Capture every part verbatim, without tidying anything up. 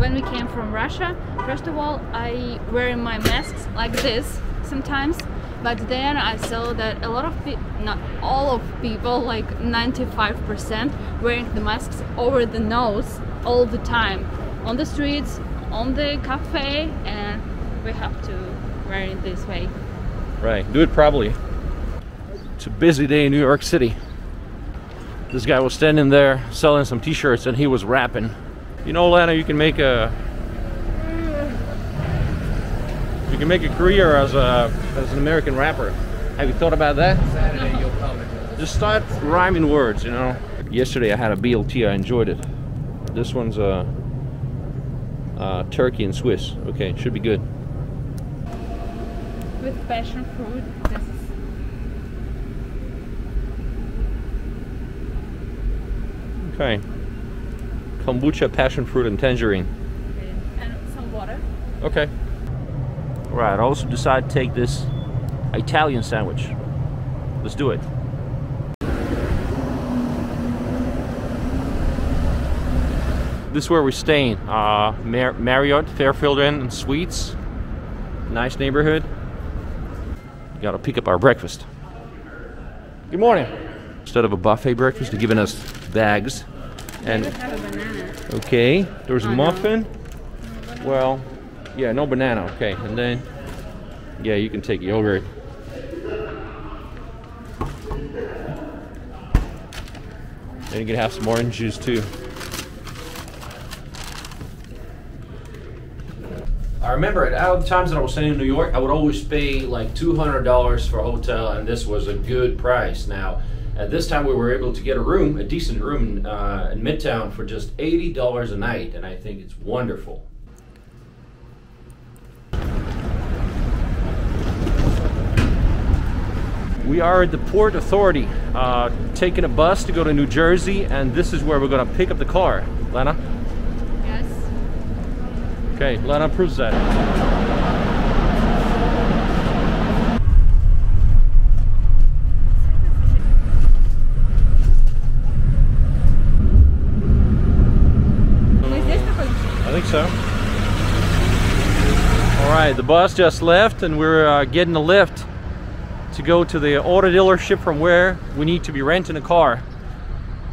when we came from Russia, first of all, I wear my masks like this sometimes, but then I saw that a lot of people, not all of people, like ninety-five percent wearing the masks over the nose all the time, on the streets, on the cafe, and we have to wear it this way. Right, do it properly. It's a busy day in New York City. This guy was standing there selling some t-shirts and he was rapping. You know, Lana, you can make a you can make a career as a as an American rapper. Have you thought about that? Saturday, you'll probably just start rhyming words, you know. Yesterday I had a B L T, I enjoyed it. This one's a uh, uh, turkey and Swiss. Okay, should be good. With passion fruit. This is okay. Kombucha, passion fruit, and tangerine. Okay. And some water. Okay. Right, I also decided to take this Italian sandwich. Let's do it. This is where we're staying. Uh, Mar Marriott, Fairfield Inn and Suites. Nice neighborhood. Gotta pick up our breakfast. Good morning. Instead of a buffet breakfast, they're giving us bags. And okay, there's a muffin. Well, yeah, no banana. Okay, and then yeah, you can take yogurt. Then you can have some orange juice too. I remember at all the times that I was staying in New York, I would always pay like two hundred dollars for a hotel, and this was a good price. Now, at this time we were able to get a room, a decent room in, uh, in Midtown for just eighty dollars a night, and I think it's wonderful. We are at the Port Authority, uh, taking a bus to go to New Jersey, and this is where we're gonna pick up the car. Lana? Okay, Lana approves that. I think so. Alright, the bus just left and we're uh, getting a lift to go to the auto dealership from where we need to be renting a car.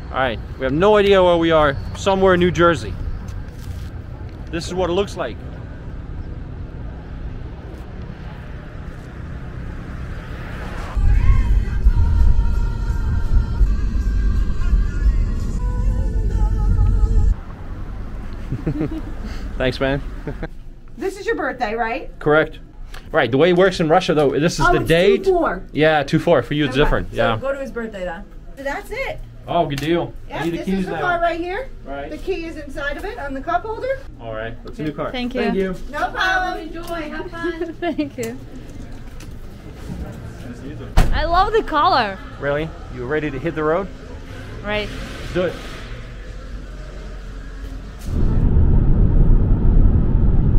Alright, we have no idea where we are, somewhere in New Jersey. This is what it looks like. Thanks, man. This is your birthday, right? Correct. Right, the way it works in Russia, though, this is oh, the it's date. two four. Yeah, two four. For you, it's okay. Different. So yeah. Go to his birthday, then. That's it. Oh, good deal. Yeah, this the is the now. car right here. Right. The key is inside of it on the cup holder. All right, that's a new car. Thank you. Thank you. No problem. Enjoy. Have fun. Thank you. I love the color. Really? You ready to hit the road? Right. Let's do it.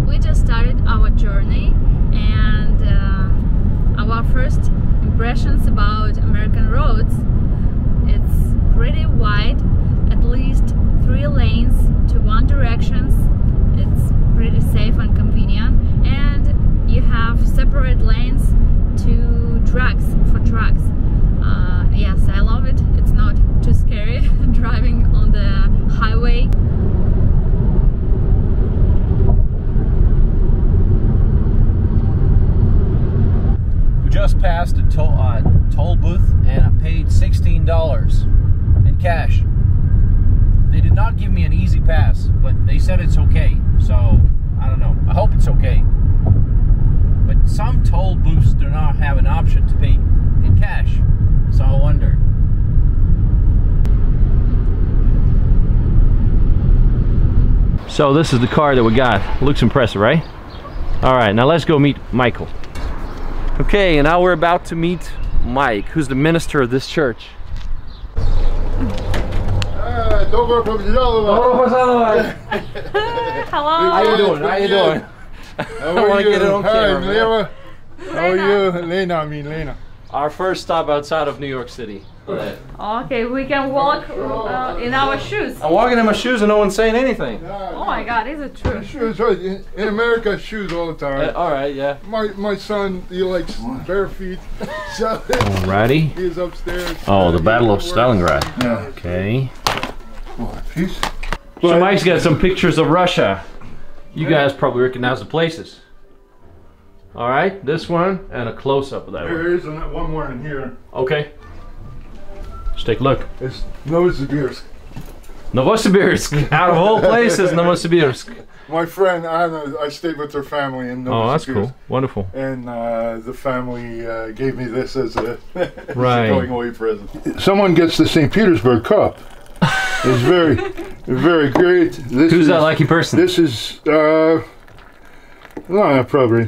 We just started our journey, and uh, our first impressions about American roads. It's pretty wide, at least three lanes to one directions. It's pretty safe and convenient, and you have separate lanes to trucks for trucks. Uh, yes, I love it. It's not too scary driving on the highway. We just passed a toll, uh, toll booth, and I paid sixteen dollars. Cash. They did not give me an easy pass, but they said it's okay, so I don't know. I hope it's okay, but some toll booths do not have an option to pay in cash, so I wonder. So this is the car that we got. Looks impressive, right? Alright, now let's go meet Michael. Okay, and now we're about to meet Mike, who's the minister of this church. Добро пожаловать! Hello! How you doing? How you doing? How are you? Hi, Neva. How are you? Lena, I mean Lena. Our first stop outside of New York City. But okay, we can walk uh, in our shoes. I'm walking in my shoes and no one's saying anything. Yeah, oh yeah. My God, is it true? Shoes, right. In, in America, shoes all the time. Uh, all right, yeah. My my son, he likes bare feet. So alrighty. He's upstairs. Oh, the Battle of Stalingrad. Yeah. Okay. Oh, geez. So Mike's got some pictures of Russia. You guys probably recognize the places. All right, this one and a close-up of that one. There is one more in here. Okay. Let's take a look. It's Novosibirsk. Novosibirsk. Out of all places, Novosibirsk. My friend Anna, I stayed with her family in Novosibirsk. Oh, that's cool. Wonderful. And uh, the family uh, gave me this as a, right. as a going away present. Someone gets the Saint Petersburg Cup. It's very, very great. This Who's is, that lucky person? This is, uh, Lana, probably.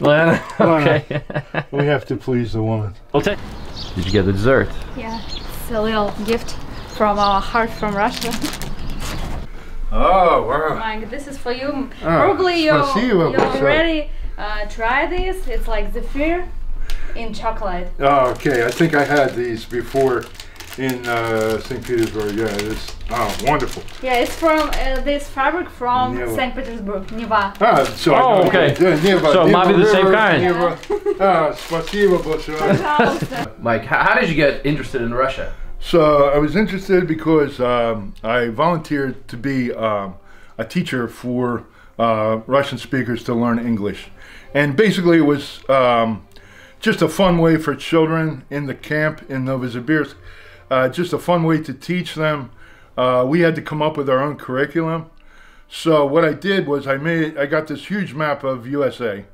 Lana? Okay. Lana. We have to please the woman. Okay. Did you get the dessert? Yeah, it's a little gift from our heart from Russia. Oh, wow. Mike, this is for you. Oh, probably you already uh, tried this. It's like zephyr in chocolate. Oh, okay. I think I had these before. In uh, Saint Petersburg, yeah, it's oh, wonderful. Yeah, it's from uh, this fabric from Saint Petersburg, Neva. Ah, so oh, I okay. Yeah, Neva, so Neva, it might be the River, same kind. Neva. Ah, спасибо большое. Mike, how, how did you get interested in Russia? So I was interested because um, I volunteered to be um, a teacher for uh, Russian speakers to learn English, and basically it was um, just a fun way for children in the camp in Novosibirsk. Uh, just a fun way to teach them. Uh, we had to come up with our own curriculum. So what I did was I made, I got this huge map of U S A.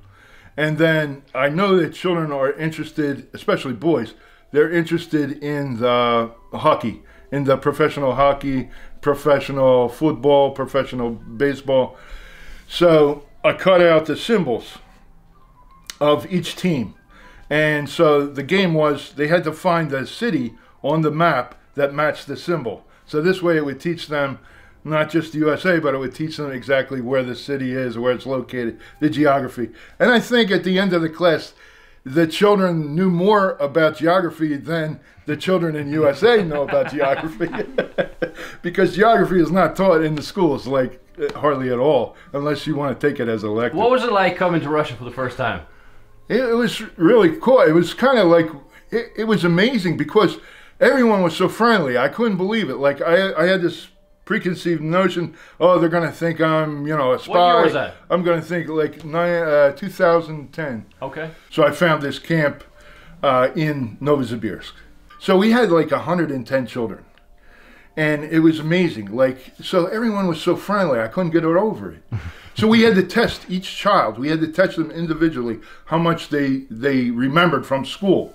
And then I know that children are interested, especially boys, they're interested in the hockey, in the professional hockey, professional football, professional baseball. So I cut out the symbols of each team. And so the game was they had to find the city on the map that matched the symbol. So this way it would teach them not just the U S A, but it would teach them exactly where the city is, where it's located, the geography. And I think at the end of the class, the children knew more about geography than the children in U S A know about geography. Because geography is not taught in the schools, like hardly at all, unless you want to take it as an elective. What was it like coming to Russia for the first time? It, it was really cool. It was kind of like, it, it was amazing because everyone was so friendly. I couldn't believe it. Like, I, I had this preconceived notion, oh, they're going to think I'm, you know, a spy. What year was that? I'm going to think, like, nine, uh, two thousand ten. Okay. So I found this camp uh, in Novosibirsk. So we had, like, one hundred ten children. And it was amazing. Like, so everyone was so friendly. I couldn't get over it. So we had to test each child. We had to test them individually how much they, they remembered from school.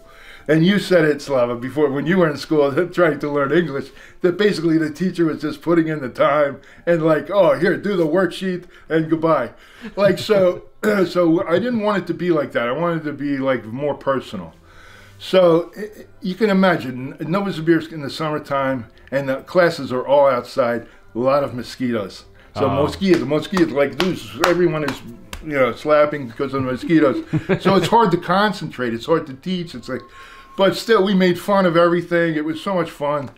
And you said it, Slava, before when you were in school trying to learn English, that basically the teacher was just putting in the time and like, oh, here, do the worksheet and goodbye. Like, so, so I didn't want it to be like that. I wanted it to be like more personal. So you can imagine Novosibirsk in the summertime and the classes are all outside, a lot of mosquitoes. So oh. mosquitoes, mosquitoes like this, everyone is, you know, slapping because of the mosquitoes. So it's hard to concentrate. It's hard to teach. It's like... But still, we made fun of everything. It was so much fun.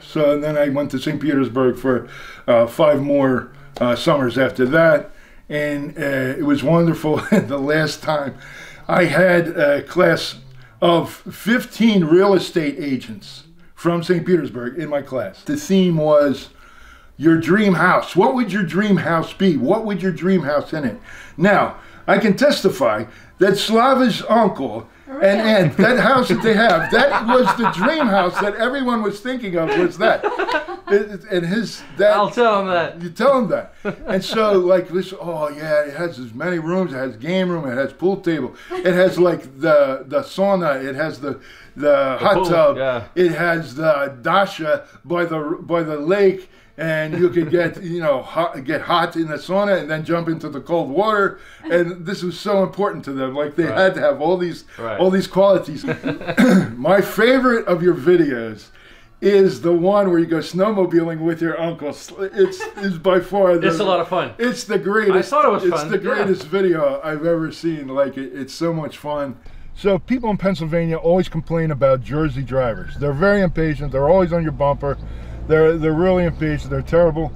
So then I went to Saint Petersburg for uh, five more uh, summers after that. And uh, it was wonderful. The last time I had a class of fifteen real estate agents from Saint Petersburg in my class. The theme was your dream house. What would your dream house be? What would your dream house in it? Now, I can testify that Slava's uncle And, and that house that they have, that was the dream house that everyone was thinking of, was that. It, and his that I'll tell him that. You tell him that. And so, like, this, oh, yeah, it has as many rooms. It has game room. It has pool table. It has, like, the, the sauna. It has the, the, the hot pool, tub. Yeah. It has the dasha by the, by the lake. And you could get, you know, hot, get hot in the sauna and then jump into the cold water. And this was so important to them. Like, they right. had to have all these, right. all these qualities. My favorite of your videos is the one where you go snowmobiling with your uncle. It's, it's by far the... It's a lot of fun. It's the greatest. I thought it was fun. It's the greatest yeah. video I've ever seen. Like, it, it's so much fun. So people in Pennsylvania always complain about Jersey drivers. They're very impatient. They're always on your bumper. They're, they're really impatient. They're terrible.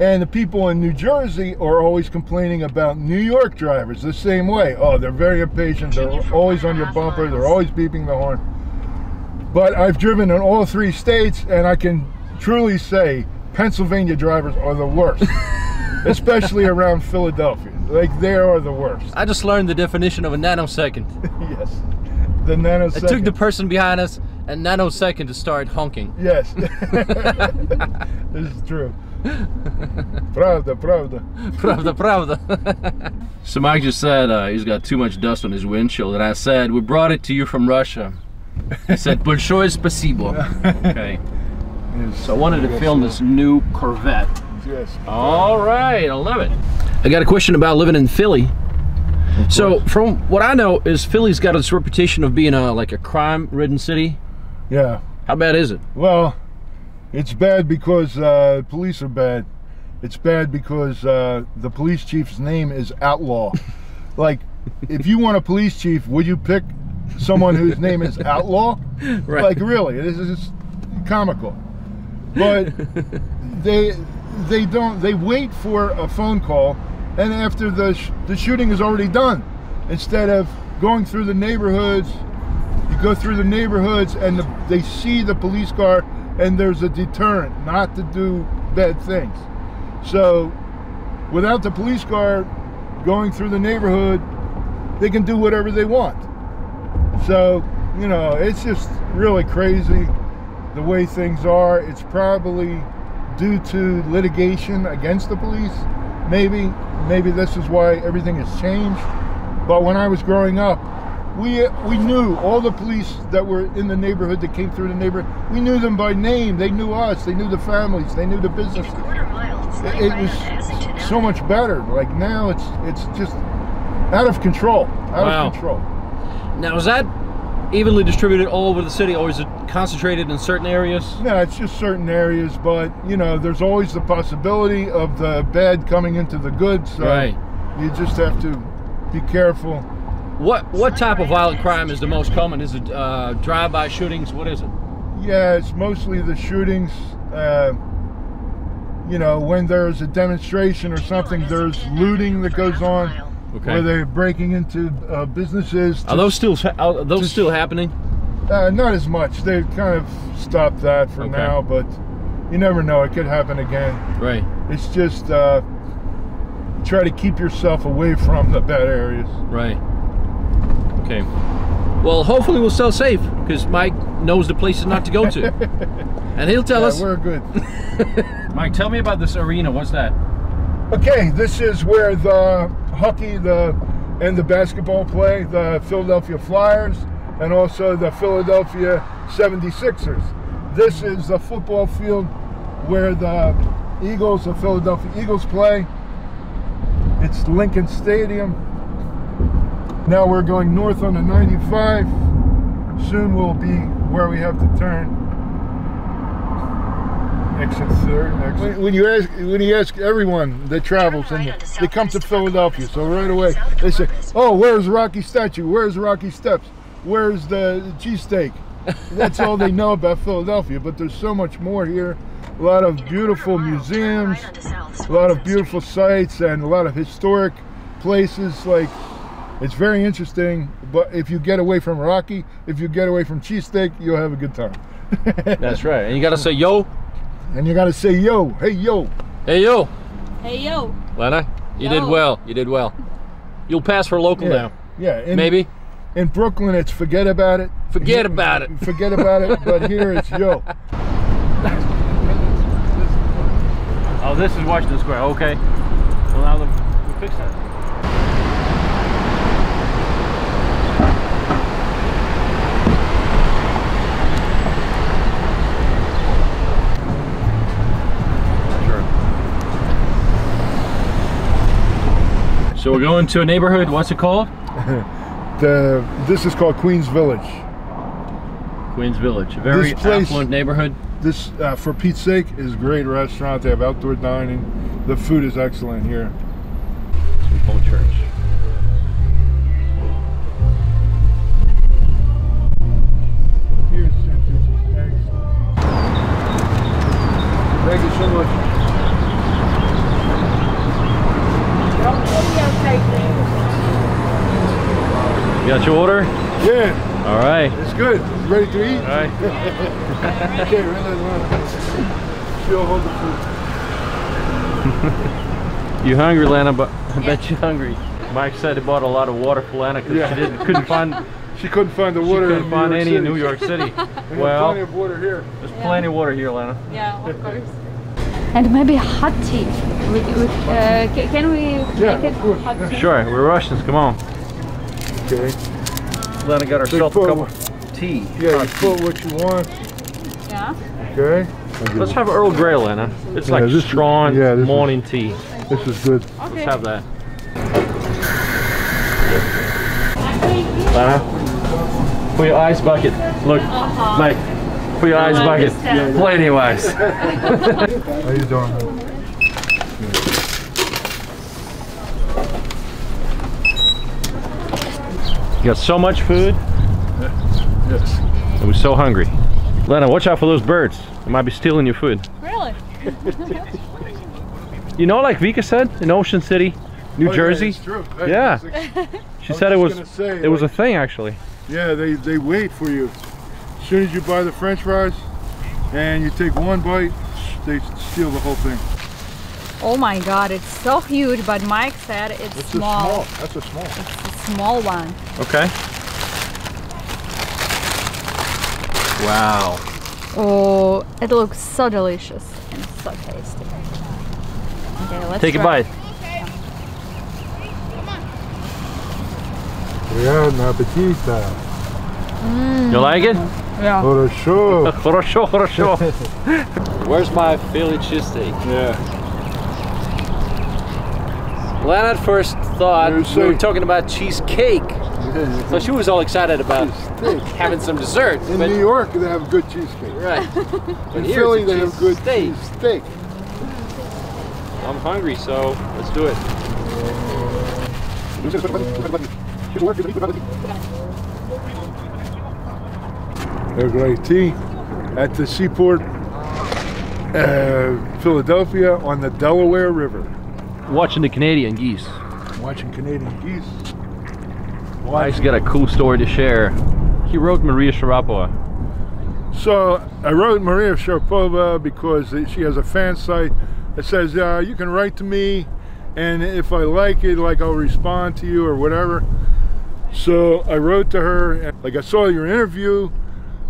And the people in New Jersey are always complaining about New York drivers the same way. Oh, they're very impatient. They're always on your bumper. They're always beeping the horn. But I've driven in all three states, and I can truly say Pennsylvania drivers are the worst. Especially around Philadelphia. Like, they are the worst. I just learned the definition of a nanosecond. Yes. The nanosecond. It took the person behind us a nanosecond to start honking. Yes. This is true. Pravda, pravda. Pravda, pravda. So Mike just said uh, he's got too much dust on his windshield, and I said, we brought it to you from Russia. He said, Большое спасибо. Okay. Yes. So I wanted to film this new Corvette. Yes. All right, I love it. I got a question about living in Philly. So from what I know is Philly's got this reputation of being a, like a crime-ridden city. Yeah. How bad is it? Well, it's bad because uh, police are bad. It's bad because uh, the police chief's name is Outlaw. Like, if you want a police chief, would you pick someone whose name is Outlaw? Right. Like, really, this is comical. But they they don't they wait for a phone call, and after the sh the shooting is already done, instead of going through the neighborhoods, you go through the neighborhoods and the, they see the police car. And there's a deterrent not to do bad things. So without the police car going through the neighborhood, they can do whatever they want. So, you know, it's just really crazy the way things are. It's probably due to litigation against the police. Maybe, maybe this is why everything has changed. But when I was growing up, We, we knew all the police that were in the neighborhood that came through the neighborhood. We knew them by name. They knew us. They knew the families. They knew the businesses. It, it was so much better. Like now, it's it's just out of control. Out wow. of control. Now, is that evenly distributed all over the city, or is it concentrated in certain areas? No, it's just certain areas. But you know, there's always the possibility of the bad coming into the good. So right. You just have to be careful. What what type of violent crime is the most common? Is it uh, drive-by shootings? What is it? Yeah, it's mostly the shootings. Uh, you know, when there's a demonstration or something, there's looting that goes on, okay. Where they're breaking into uh, businesses. To, are those still are those to, still happening? Uh, not as much. They've kind of stopped that for okay. now, but you never know. It could happen again. Right. It's just uh, try to keep yourself away from the bad areas. Right. Okay. Well, hopefully we'll still safe because Mike knows the places not to go to, and he'll tell yeah, us. We're good. Mike, tell me about this arena. What's that? Okay, this is where the hockey, the and the basketball play, the Philadelphia Flyers, and also the Philadelphia seventy-sixers. This is the football field where the Eagles, the Philadelphia Eagles, play. It's Lincoln Stadium. Now we're going north on the ninety-five. Soon we'll be where we have to turn. Exit third. Exit. When you ask, when you ask everyone that travels in there, they come to Philadelphia. So right away they say, "Oh, where's the Rocky statue? Where's the Rocky steps? Where's the cheesesteak?" That's all they know about Philadelphia. But there's so much more here. A lot of beautiful museums, a lot of beautiful sites, and a lot of historic places like. It's very interesting, but if you get away from Rocky, if you get away from cheesesteak, you'll have a good time. That's right. And you got to say yo. And you got to say yo. Hey, yo. Hey, yo. Hey, yo. Lena, you yo. did well. You did well. You'll pass for local yeah. now. Yeah. In, Maybe. In Brooklyn, it's forget about it. Forget about it. Forget about it, but here it's yo. Oh, this is Washington Square. Okay. Well, now we fix that. So we're going to a neighborhood. What's it called? the this is called Queens Village. Queens Village, a very place, affluent neighborhood. This, uh, for Pete's sake, is a great restaurant. They have outdoor dining. The food is excellent here. It's an old church. You got your order? Yeah. All right. It's good. Ready to eat? All right. Okay, run, run. She'll hold the food. You hungry, Lana? But I bet you're hungry. Mike said he bought a lot of water for Lana because yeah. she didn't, couldn't find. She couldn't find the water. She couldn't find any in New York City. Well, there's plenty of water here. There's yeah. plenty of water here, Lana. Yeah, of course. And maybe hot tea. We, we, uh, can we yeah, make it hot tea? Sure. We're Russians. Come on. Okay. Lana got herself so a cup of tea. Yeah, you put what you want. Yeah. Okay. Let's have Earl Grey, Lana. It's yeah, like this, strong yeah, this morning is, tea. This is good. Okay. Let's have that. Lana. Put your ice bucket. Look, uh-huh. Mike, put your I ice bucket. Yeah, yeah. Plenty of ice. How you doing? You got so much food. Yes. I was so hungry. Lana, watch out for those birds. They might be stealing your food. Really? You know, like Vika said, in Ocean City, New oh, Jersey. Yeah. True. Hey, yeah. Like, she said it was. Say, it like, was a thing actually. Yeah, they, they wait for you. As soon as you buy the french fries and you take one bite, they steal the whole thing. Oh my god, it's so huge, but Mike said it's, it's small. A small. That's a small. It's a small one. Okay. Wow. Oh, it looks so delicious and so tasty. Okay, let's take try. a bite. Mm. You like it? Yeah. Хорошо. Хорошо, хорошо. Where's my Philly cheesesteak? Yeah. Lana at first thought we were talking about cheesecake. So she was all excited about having some dessert. In New York they have good cheesecake. Right. In Philly they have good cheesesteak. I'm hungry, so let's do it. They're great tea at the seaport, uh, Philadelphia, on the Delaware River. Watching the Canadian geese. Watching Canadian geese. Mike's got a cool story to share. He wrote Maria Sharapova. So I wrote Maria Sharapova because she has a fan site that says uh, you can write to me, and if I like it, like I'll respond to you or whatever. So I wrote to her, and like I saw your interview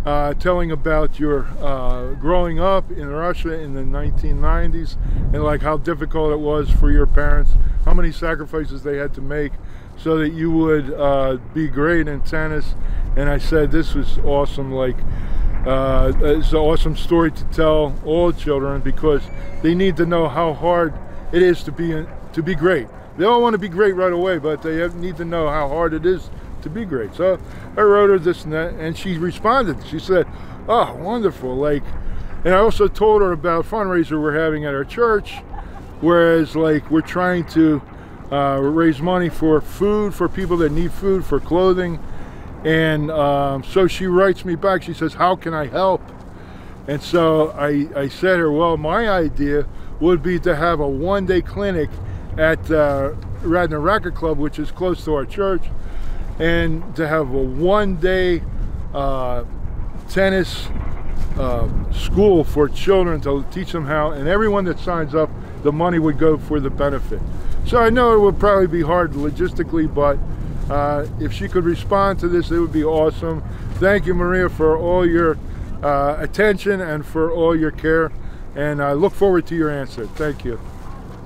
uh, telling about your uh, growing up in Russia in the nineteen nineties and like how difficult it was for your parents, how many sacrifices they had to make so that you would uh, be great in tennis. And I said, this was awesome, like uh, it's an awesome story to tell all children because they need to know how hard it is to be, in, to be great. They all want to be great right away, but they have, need to know how hard it is to be great. So I wrote her this and that, and she responded. She said, oh, wonderful. Like, and I also told her about fundraiser we're having at our church, whereas like we're trying to uh, raise money for food, for people that need food, for clothing. And um, so she writes me back. She says, how can I help? And so I, I said to her, well, my idea would be to have a one-day clinic at uh, Radnor Racquet Club, which is close to our church, and to have a one-day uh, tennis uh, school for children to teach them how, and everyone that signs up, the money would go for the benefit. So I know it would probably be hard logistically, but uh, if she could respond to this, it would be awesome. Thank you, Maria, for all your uh, attention and for all your care, and I look forward to your answer. Thank you.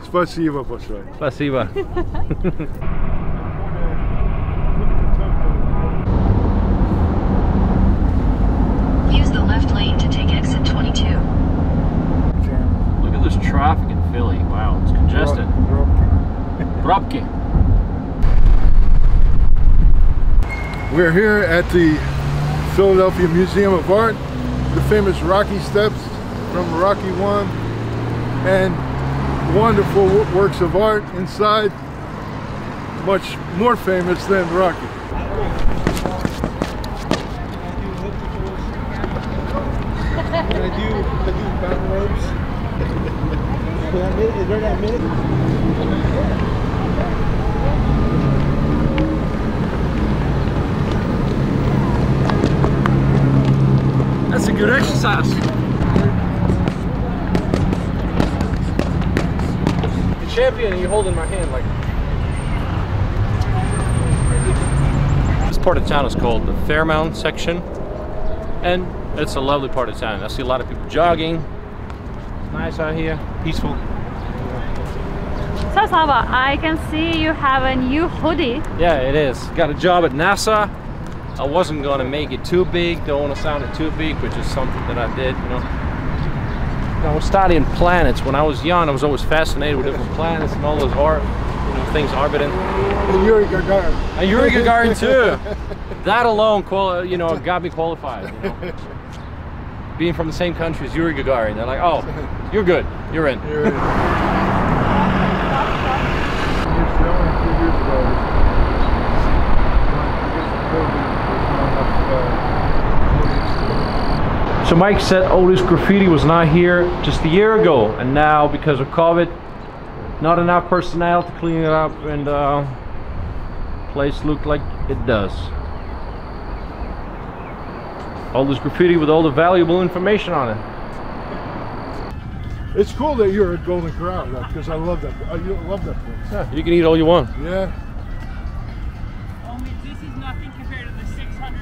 Спасибо большое. Спасибо. Use the left lane to take exit twenty-two. Look at this traffic in Philly. Wow, it's congested. Пробки. We're here at the Philadelphia Museum of Art, the famous Rocky Steps from Rocky One, and wonderful works of art inside, much more famous than Rocky. I do, I do back ropes. Is there that minute? That's a good exercise. The champion, you're holding my hand like. This part of town is called the Fairmount section, and it's a lovely part of town. I see a lot of people jogging. It's nice out here, peaceful. So Slava, I can see you have a new hoodie. Yeah, it is. Got a job at NASA. I wasn't going to make it too big, don't want to sound it too big, which is something that I did, you know. I was studying planets. When I was young, I was always fascinated with different planets and all those art, you know, things orbiting. And Yuri Gagarin. And Yuri Gagarin too. That alone, quali you know, got me qualified, you know. Being from the same country as Yuri Gagarin, they're like, oh, you're good, you're in. You're in. So Mike said all this graffiti was not here just a year ago, and now because of COVID, not enough personnel to clean it up, and uh, place looked like it does. All this graffiti with all the valuable information on it. It's cool that you're at Golden Corral, though, because I love that. I love that place. Yeah, you can eat all you want. Yeah.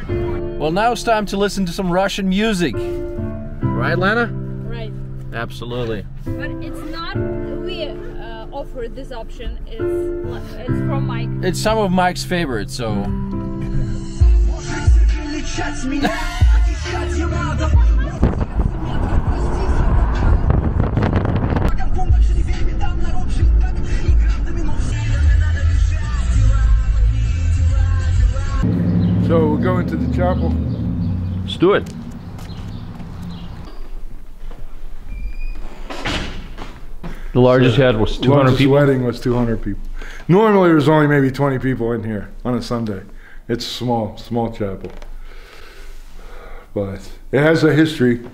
Well, now it's time to listen to some Russian music. Right, Lana? Right. Absolutely. But it's not, we uh, offer this option, it's, it's from Mike. It's some of Mike's favorites, so. So we're going to the chapel. Let's do it. The largest so, head was two hundred largest people. The wedding was two hundred people. Normally there's only maybe twenty people in here on a Sunday. It's small, small chapel. But it has a history. You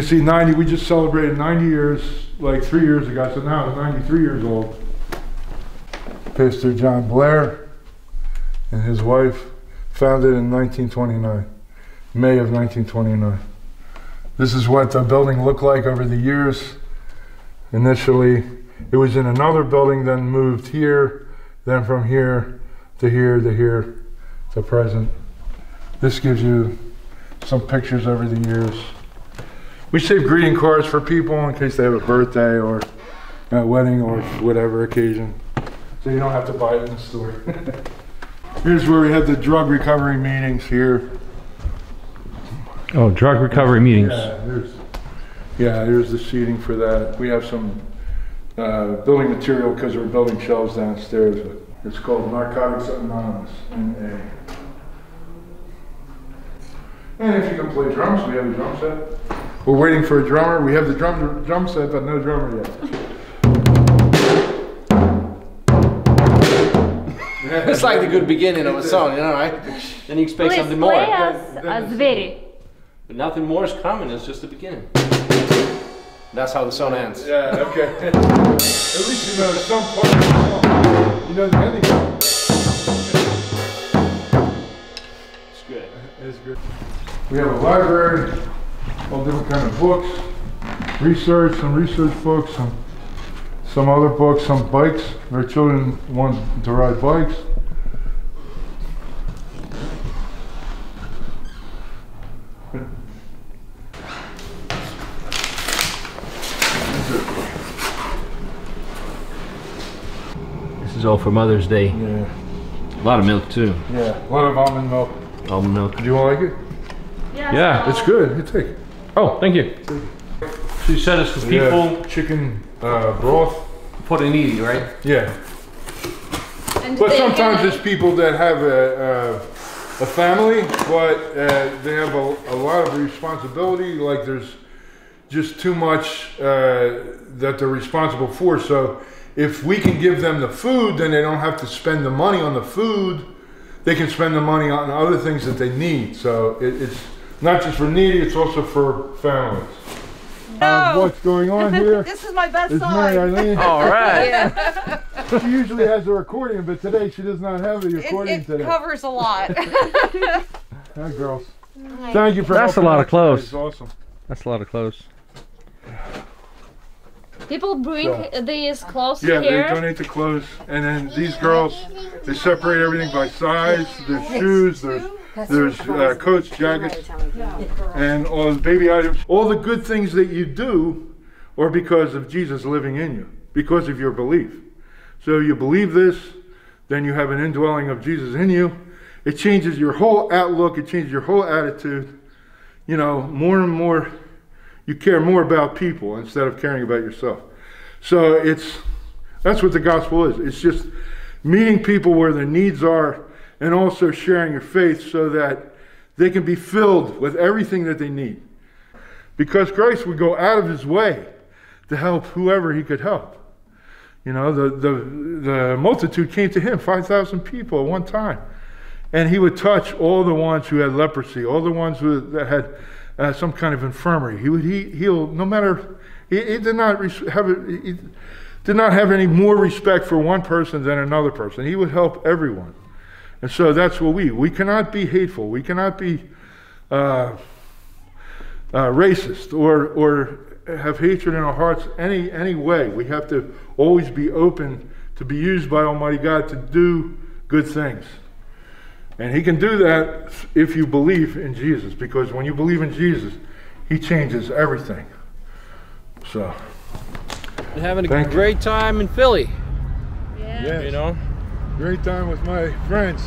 can see ninety, we just celebrated ninety years, like three years ago. So now it's ninety-three years old. Pastor John Blair and his wife. Founded in nineteen twenty-nine, May of nineteen twenty-nine. This is what the building looked like over the years. Initially, it was in another building, then moved here, then from here to here to here to present. This gives you some pictures over the years. We save greeting cards for people in case they have a birthday or a wedding or whatever occasion. So you don't have to buy it in the store. Here's where we have the drug recovery meetings here. Oh, drug recovery meetings. Yeah, there's, yeah, there's the seating for that. We have some uh, building material because we're building shelves downstairs. It's called Narcotics Anonymous, N A. And if you can play drums, we have a drum set. We're waiting for a drummer. We have the drum, drum set, but no drummer yet. It's like the good beginning of a song, you know, right? Then you expect Please something more. Play us a zveri. But nothing more is coming, it's just the beginning. That's how the song ends. Yeah, okay. At least you know some part of the song. You know the ending. It's good. It's good. We have a library, all different kind of books, research, some research books, some Some other books, some bikes. Our children want to ride bikes. This is all for Mother's Day. Yeah. A lot of milk too. Yeah, a lot of almond milk. Almond milk. Do you want to like it? Yeah. Yeah. It's good. You take it. Oh, thank you. Take it. She said it's for people. Chicken uh, broth. Portanini, right? Yeah. And but sometimes it's people that have a, a, a family, but uh, they have a, a lot of responsibility, like there's just too much uh, that they're responsible for. So if we can give them the food, then they don't have to spend the money on the food. They can spend the money on other things that they need. So it, it's not just for needy, it's also for families. No. Uh, what's going on here? This is my best song. All right. Yeah. She usually has a recording, but today she does not have a recording it, it today. It covers a lot. Hi, girls. Hi. Thank you for That's a lot of clothes. That awesome. That's a lot of clothes. People bring so. these clothes yeah, here. Yeah, they donate the clothes. And then these girls, they separate everything by size. There's shoes, there's, there's uh, coats, jackets, and all the baby items. All the good things that you do are because of Jesus living in you, because of your belief. So you believe this, then you have an indwelling of Jesus in you. It changes your whole outlook. It changes your whole attitude. You know, more and more, you care more about people instead of caring about yourself. So it's, that's what the gospel is. It's just meeting people where their needs are and also sharing your faith so that they can be filled with everything that they need. Because Christ would go out of his way to help whoever he could help. You know, the, the, the multitude came to him, five thousand people at one time. And he would touch all the ones who had leprosy, all the ones who, that had Uh, some kind of infirmary. He would he, heal no matter. He, he did not have a, he did not have any more respect for one person than another person. He would help everyone, and so that's what we we cannot be hateful. We cannot be uh, uh, racist or or have hatred in our hearts any any way. We have to always be open to be used by Almighty God to do good things. And he can do that if you believe in Jesus, because when you believe in Jesus, he changes everything. So, been having a great time in Philly. Yeah. Yes. You know, great time with my friends,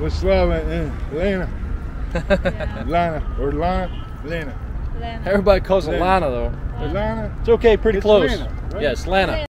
with Slava and Lena. Yeah. Lana or Lana, Lena. Lana. Everybody calls her Lana though. Lana. It's okay, pretty it's close. Lana, right? Yes, Lana.